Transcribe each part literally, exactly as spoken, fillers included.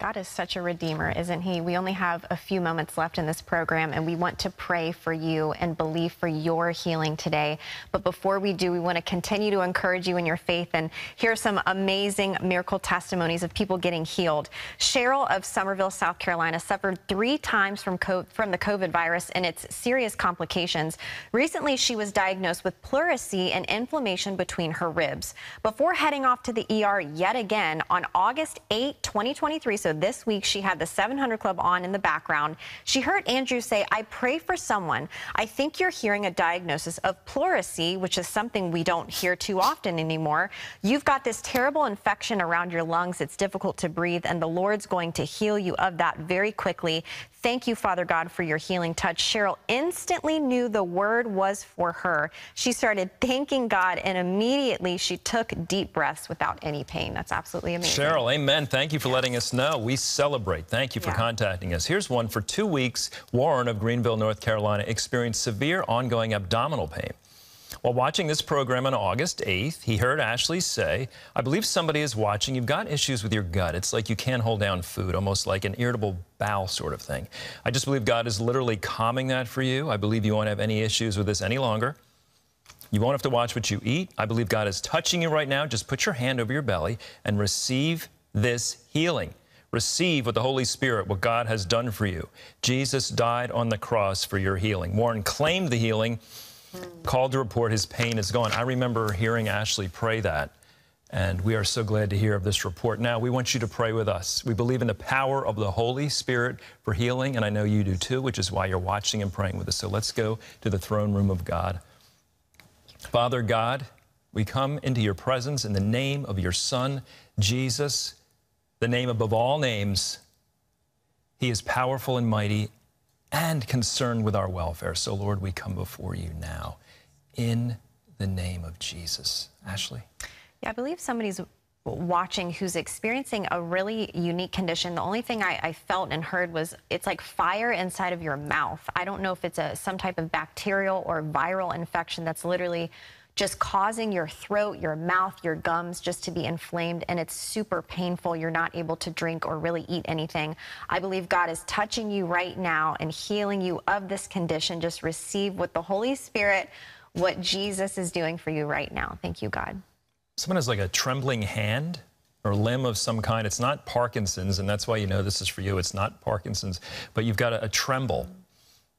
God is such a redeemer, isn't he? We only have a few moments left in this program, and we want to pray for you and believe for your healing today. But before we do, we want to continue to encourage you in your faith, and here are some amazing miracle testimonies of people getting healed. Cheryl of Summerville, South Carolina, suffered three times from COVID, from the COVID virus and its serious complications. Recently, she was diagnosed with pleurisy and inflammation between her ribs. Before heading off to the E R yet again, on August eighth, twenty twenty-three, so this week, she had the seven hundred club on in the background. She heard Andrew say, "I pray for someone. I think you're hearing a diagnosis of pleurisy," which is something we don't hear too often anymore. "You've got this terrible infection around your lungs. It's difficult to breathe, and the Lord's going to heal you of that very quickly. Thank you, Father God, for your healing touch." Cheryl instantly knew the word was for her. She started thanking God, and immediately she took deep breaths without any pain. That's absolutely amazing. Cheryl, amen. Thank you for letting us know. We celebrate. Thank you for yeah. contacting us. Here's one. For two weeks, Warren of Greenville, North Carolina, experienced severe ongoing abdominal pain. While watching this program on August eighth, he heard Ashley say, "I believe somebody is watching. You've got issues with your gut. It's like you can't hold down food, almost like an irritable bowel sort of thing. I just believe God is literally calming that for you. I believe you won't have any issues with this any longer. You won't have to watch what you eat. I believe God is touching you right now. Just put your hand over your belly and receive this healing. Receive with the Holy Spirit what God has done for you. Jesus died on the cross for your healing." Warren claimed the healing, called to report his pain is gone. I remember hearing Ashley pray that, and we are so glad to hear of this report. Now, we want you to pray with us. We believe in the power of the Holy Spirit for healing, and I know you do too, which is why you're watching and praying with us. So let's go to the throne room of God. Father God, we come into your presence in the name of your Son, Jesus, the name above all names. He is powerful and mighty and concerned with our welfare. So, Lord, we come before you now in the name of Jesus. Ashley? Yeah, I believe somebody's watching who's experiencing a really unique condition. The only thing I, I felt and heard was it's like fire inside of your mouth. I don't know if it's a some type of bacterial or viral infection that's literally just causing your throat, your mouth, your gums just to be inflamed, and it's super painful. You're not able to drink or really eat anything. I believe God is touching you right now and healing you of this condition. Just receive what the Holy Spirit, what Jesus is doing for you right now. Thank you, God. Someone has like a trembling hand or limb of some kind. It's not Parkinson's, and that's why you know this is for you. It's not Parkinson's, but you've got a, a tremble.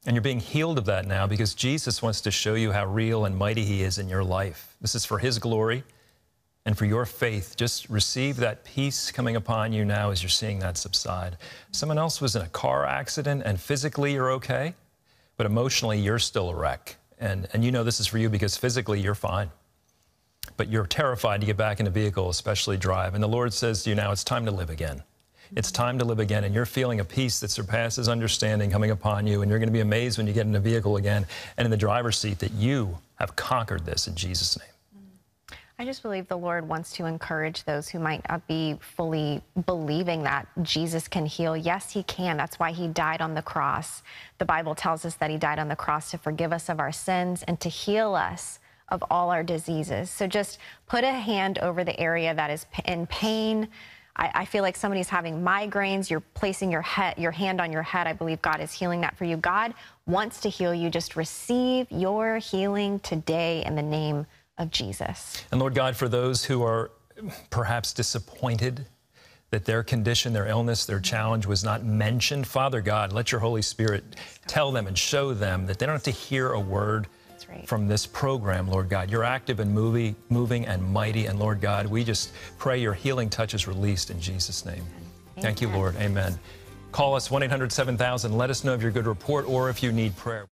And you're being healed of that now because Jesus wants to show you how real and mighty he is in your life. This is for his glory and for your faith. Just receive that peace coming upon you now as you're seeing that subside. Someone else was in a car accident, and physically you're okay, but emotionally you're still a wreck. And, and you know this is for you because physically you're fine, but you're terrified to get back in a vehicle, especially drive. And the Lord says to you now, it's time to live again. It's time to live again, and you're feeling a peace that surpasses understanding coming upon you, and you're going to be amazed when you get in a vehicle again and in the driver's seat that you have conquered this in Jesus' name. I just believe the Lord wants to encourage those who might not be fully believing that Jesus can heal. Yes, he can. That's why he died on the cross. The Bible tells us that he died on the cross to forgive us of our sins and to heal us of all our diseases. So just put a hand over the area that is in pain. I feel like somebody's having migraines. You're placing your head, your hand on your head. I believe God is healing that for you. God wants to heal you. Just receive your healing today in the name of Jesus. And Lord God, for those who are perhaps disappointed that their condition, their illness, their challenge was not mentioned, Father God, let your Holy Spirit tell them and show them that they don't have to hear a word Right. from this program, Lord God. You're active and moving, moving and mighty. And Lord God, we just pray your healing touch is released in Jesus' name. Amen. Thank you, Lord. Amen. Call us one eight hundred seven thousand. Let us know of your good report or if you need prayer.